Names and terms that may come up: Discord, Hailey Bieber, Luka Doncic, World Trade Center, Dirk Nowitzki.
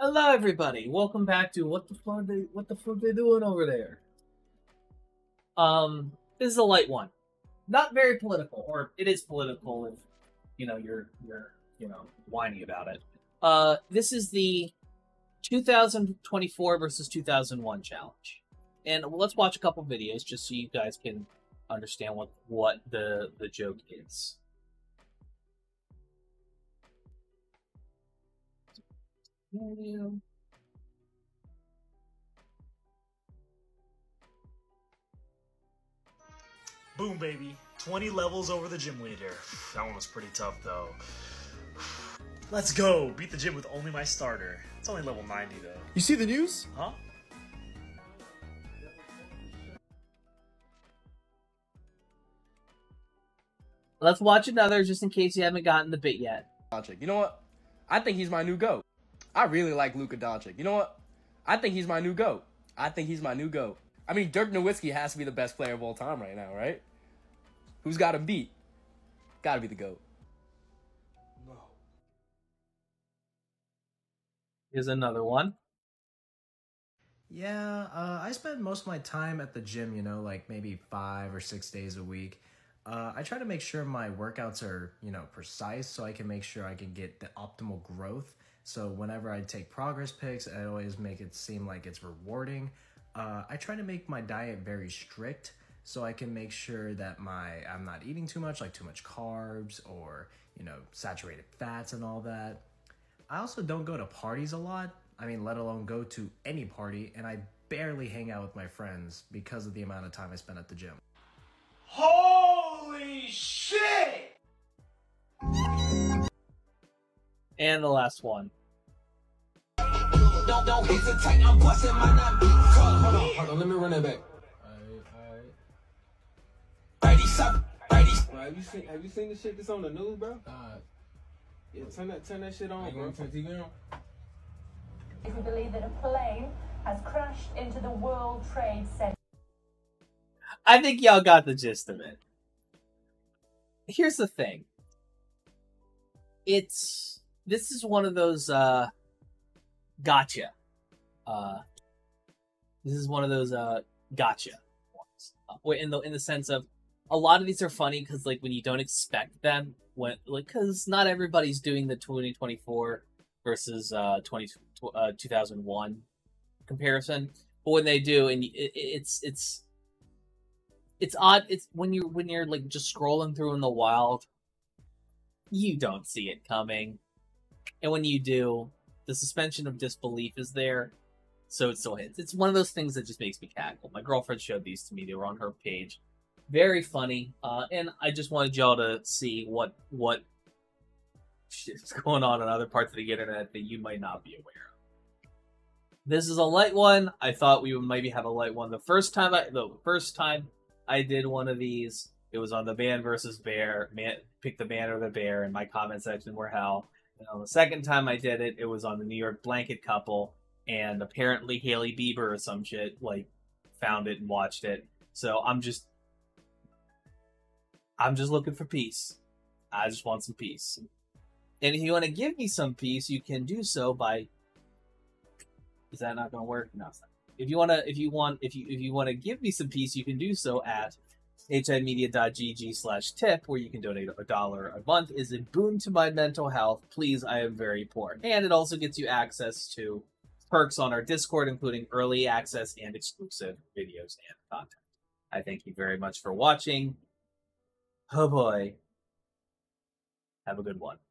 Hello, everybody. Welcome back to what the fuck they doing over there. This is a light one, not very political, or it is political if you're whiny about it. This is the 2024 versus 2001 challenge, and let's watch a couple videos just so you guys can understand what the joke is. Boom, baby. 20 levels over the gym leader. That one was pretty tough, though. Let's go. Beat the gym with only my starter. It's only level 90, though. You see the news? Huh? Let's watch another just in case you haven't gotten the bit yet. You know what? I think he's my new GOAT. I really like Luka Doncic. You know what? I think he's my new GOAT. I think he's my new GOAT. I mean, Dirk Nowitzki has to be the best player of all time right now, right? Who's got him beat? Gotta be the GOAT. No. Here's another one. Yeah, I spend most of my time at the gym, you know, like maybe 5 or 6 days a week. I try to make sure my workouts are, you know, precise so I can make sure I can get the optimal growth. So whenever I take progress pics, I always make it seem like it's rewarding. I try to make my diet very strict so I can make sure that I'm not eating too much, like too much carbs or, you know, saturated fats and all that. I also don't go to parties a lot. I mean, let alone go to any party, and I barely hang out with my friends because of the amount of time I spend at the gym. Holy shit! And the last one. Don't hesitate, I'm busting my nut. Hold on, let me run it back. Alright. Have you seen the shit that's on the news, bro? Yeah, turn that shit on, bro. Turn the TV on. If you believe that a plane has crashed into the World Trade Center. I think y'all got the gist of it. Here's the thing. This is one of those gotcha. This is one of those gotcha ones. In the sense of, a lot of these are funny because like when you don't expect them, because not everybody's doing the 2024 versus 2001 comparison, but when they do, and it's odd. It's when you're like just scrolling through in the wild, you don't see it coming, and when you do, the suspension of disbelief is there, so it still hits. It's one of those things that just makes me cackle. My girlfriend showed these to me. They were on her page. Very funny, and I just wanted y'all to see what shit's going on other parts of the internet that you might not be aware of. This is a light one. I thought we would maybe have a light one. The first time I did one of these, it was on the man versus bear. Man, pick the man or the bear, and my comment section were hell. And on the second time I did it, it was on the New York blanket couple, and apparently Hailey Bieber or some shit like found it and watched it. So I'm just looking for peace. I just want some peace. And if you want to give me some peace, you can do so by. Is that not going to work? No. It's not. If you want to give me some peace, you can do so at himedia.gg/tip, where you can donate $1 a month. Is a boon to my mental health. Please, I am very poor. And it also gets you access to perks on our Discord, including early access and exclusive videos and content. I thank you very much for watching. Oh boy. Have a good one.